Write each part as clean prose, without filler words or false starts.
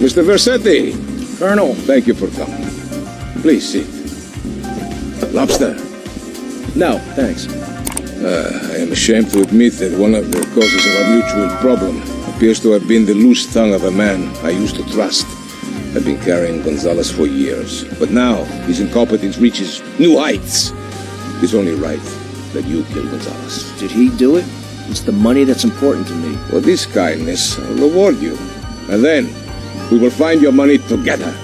Mr. Versetti! Colonel, thank you for coming. Please sit. Lobster. No, thanks. I am ashamed to admit that one of the causes of our mutual problem appears to have been the loose tongue of a man I used to trust. I've been carrying Gonzalez for years, but now his incompetence reaches new heights. It's only right that you kill Gonzalez. Did he do it? It's the money that's important to me. For this kindness, I'll reward you. And then, we will find your money together.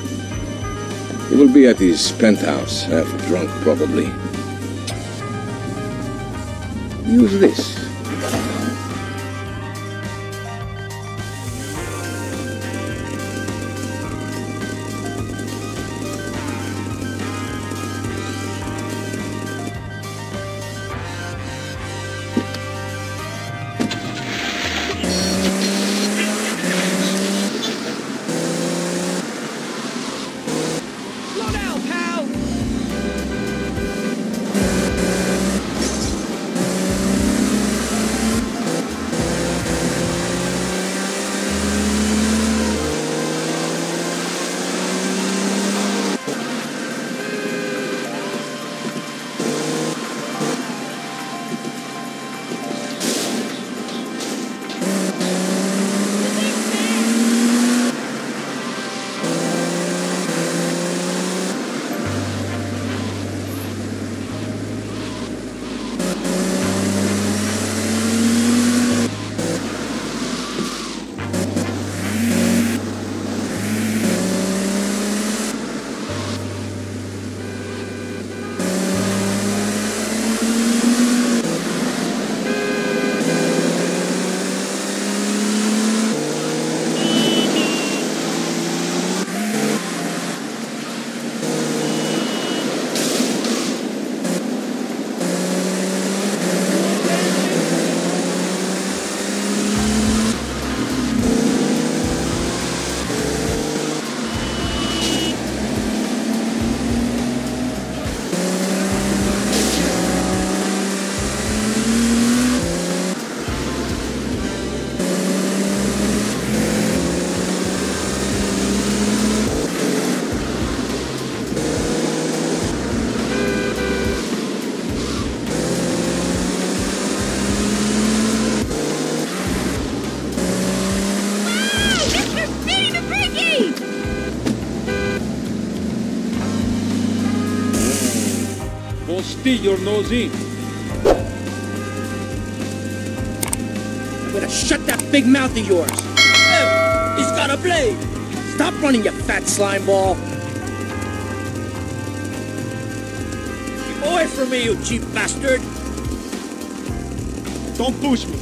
It will be at his penthouse, half drunk, probably. Use this. Stick your nose in. I'm gonna shut that big mouth of yours. He's got a blade. Stop running, you fat slime ball. Keep away from me, you cheap bastard. Don't push me.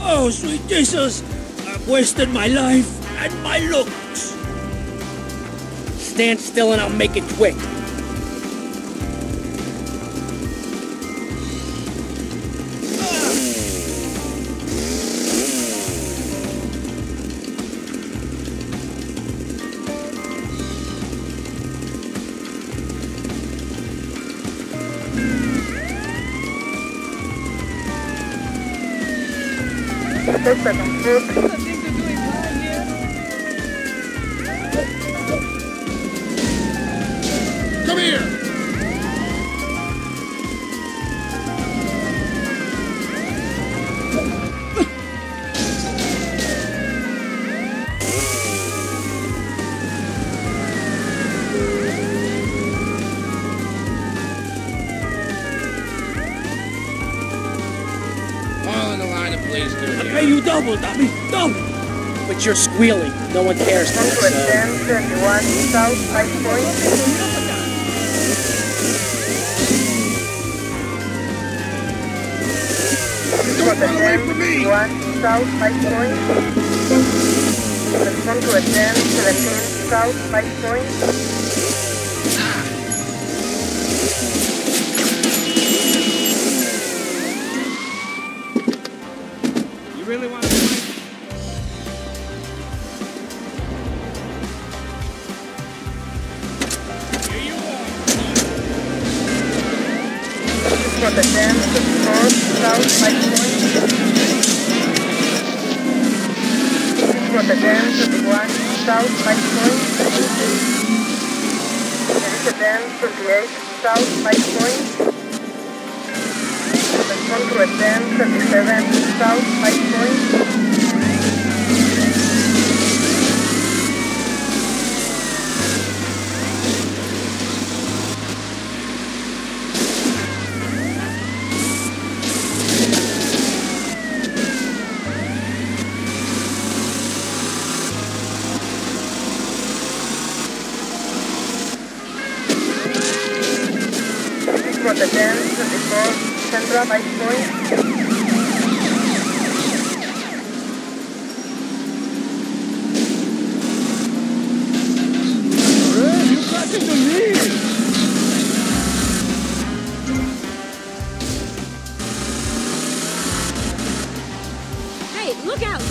Oh, sweet Jesus. I've wasted my life and my looks. Stand still and I'll make it quick. Come here! All in the line of please do it. I pay you double, dummy! Double! But you're squealing. No one cares. 110, 31, South, 5 points. Don't run away from me! 1 South, 5 points. Respond to a 10, 17 South, 5 points. You really want to fight? Here you are. For the 10, 4 South, 5 points. South 5 points. Respond to a 10, 37 South 5 points. The 10, 24, Central, 5 points. Hey, you got it to me! Hey, look out!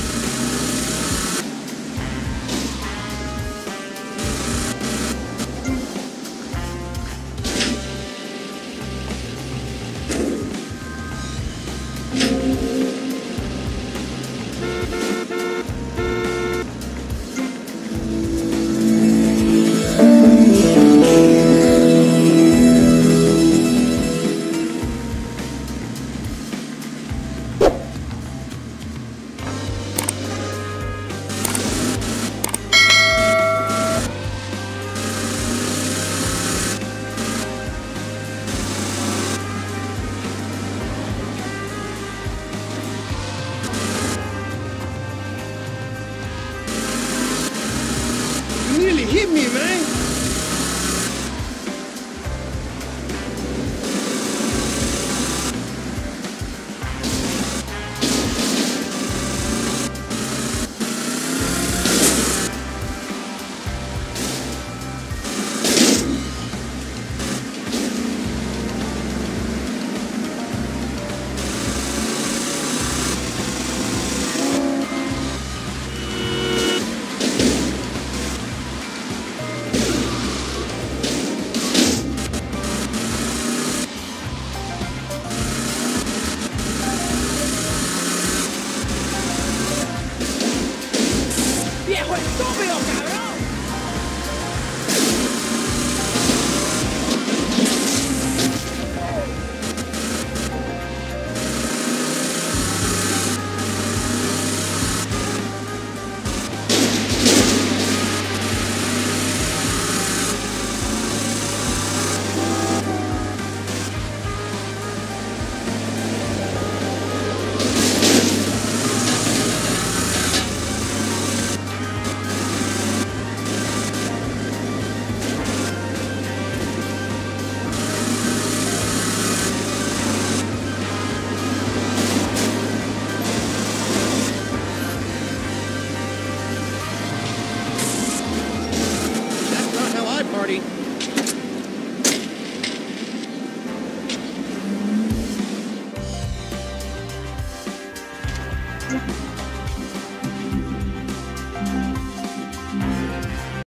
Hit me, man! ¡Estúpido, cabrón!